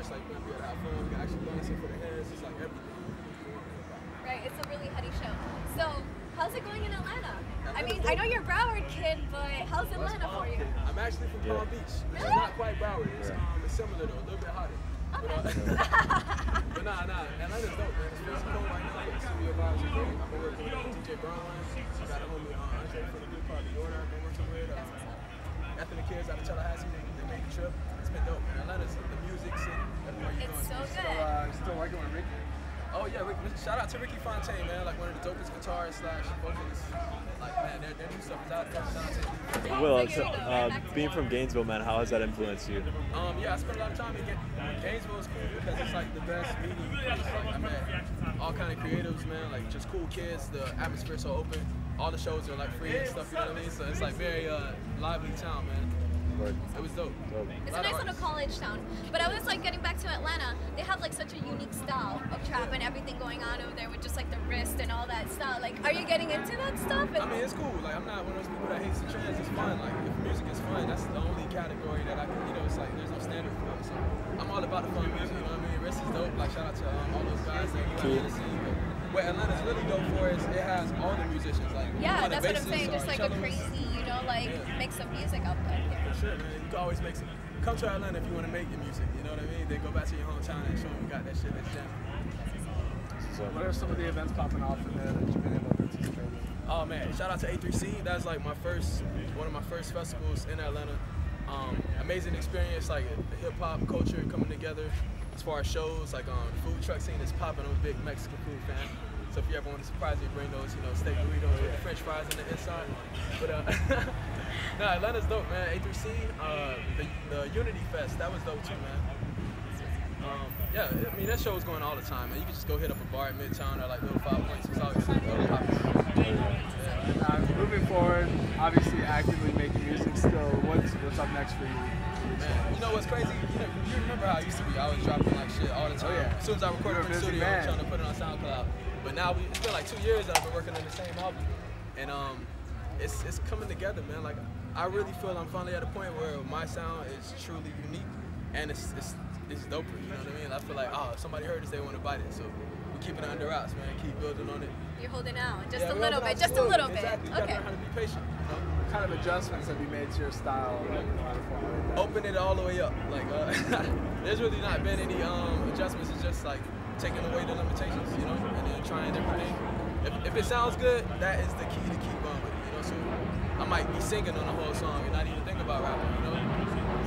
first, like, we gotta have fun, we gotta actually learn something for the hands, it's like everything. Right, it's a really heady show. So, how's it going in Atlanta? I mean, I know you're a Broward kid, but how's Atlanta for you? I'm actually from Palm Beach, which is not quite Broward. It's similar though, a little bit hotter. Okay. But nah, Atlanta's dope, man. It's really cool right now. It's studio vibes are great. I've been working with TJ Brown. I got a homie Andre from the good part of the order. I've been working with after the kids out of Tallahassee. They made the trip. It's been dope, man. Atlanta's the music city. It's so good. Still working with Ricky. Oh yeah, shout out to Ricky Fontaine, man, like one of the dopest guitarists / vocalists. Like, man, their new stuff is out. Will, so, being from Gainesville, man, how has that influenced you? Yeah, I spent a lot of time in Gainesville. Is cool because it's like the best meeting place. Like, I met all kind of creatives, man, like just cool kids. The atmosphere is so open. All the shows are like free and stuff, you know what I mean? So it's like very lively town, man. It was dope. It's a nice little college town. But I was like getting back to Atlanta, they have like such a unique style of trap and everything going on over there with just like the wrist and all that style. Like, are you getting into that stuff? And I mean, it's cool. Like, I'm not one of those people that hates the trends. It's fun. Like, if music is fun, that's the only category that I can, you know, it's like there's no standard for it. So I'm all about the fun music, you know what I mean? Wrist is dope. Like, shout out to all those guys that you in the scene. What Atlanta's really dope for is it has all the musicians. Like, yeah, that's what I'm saying. Just like a crazy, you know, like mix of music out there. Yeah. For sure, man. You can always make some. Come to Atlanta if you want to make your music. You know what I mean? Then go back to your hometown and show them you got that shit. That's jamming. So, what are some of the events popping off in there that you've been able to participate in? Oh man, shout out to A3C. That's like my one of my first festivals in Atlanta. Amazing experience, like the hip hop culture coming together. As far as shows, like the food truck scene is popping. I'm a big Mexican food fan, so if you ever want to surprise me, bring those, you know, steak burritos with the French fries on the inside. But no, Atlanta's dope, man. A3C, the Unity Fest, that was dope too, man. Yeah, I mean that show's going all the time, man. You can just go hit up a bar at Midtown or like little 5 points. It's always really popular. Yeah. Moving forward, obviously actively making music still. What's up next for you? Man, you know what's crazy? You remember how I used to be. I was dropping like shit all the time. Oh, yeah. As soon as I recorded in the studio, I was trying to put it on SoundCloud. But now it's been like 2 years that I've been working on the same album. And it's coming together, man. Like, I really feel I'm finally at a point where my sound is truly unique and it's doper, you know what I mean? I feel like, oh, if somebody heard this, they want to bite it. So we're keeping it under wraps, man. Keep building on it. You're holding out just a little bit, just a little bit. Exactly. You gotta learn how to be patient, you know? What kind of adjustments have you made to your style? Open it all the way up. Like, there's really not been any adjustments. It's just like taking away the limitations, you know, and then trying different things. If it sounds good, that is the key to keep going with it, you know. So I might be singing on the whole song and not even think about rapping, you know.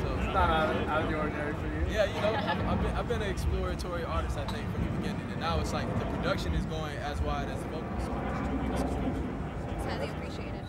So it's not out of the ordinary for you. Yeah, you know, I've been an exploratory artist, I think, from the beginning, and now it's like the production is going as wide as the vocals. So it's highly appreciated.